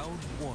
Round one.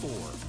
four.